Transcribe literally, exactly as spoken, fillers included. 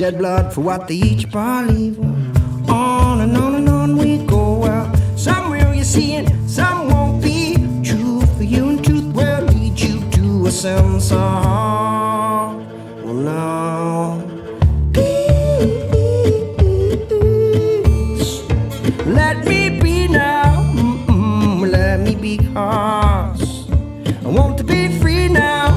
Shed blood for what they each believe. On and on and on we go. Well, somewhere you see it, some won't be true for you, and truth will lead you to a sense of harm. Well, now peace, let me be now, mm-mm, let me be, cause I want to be free now.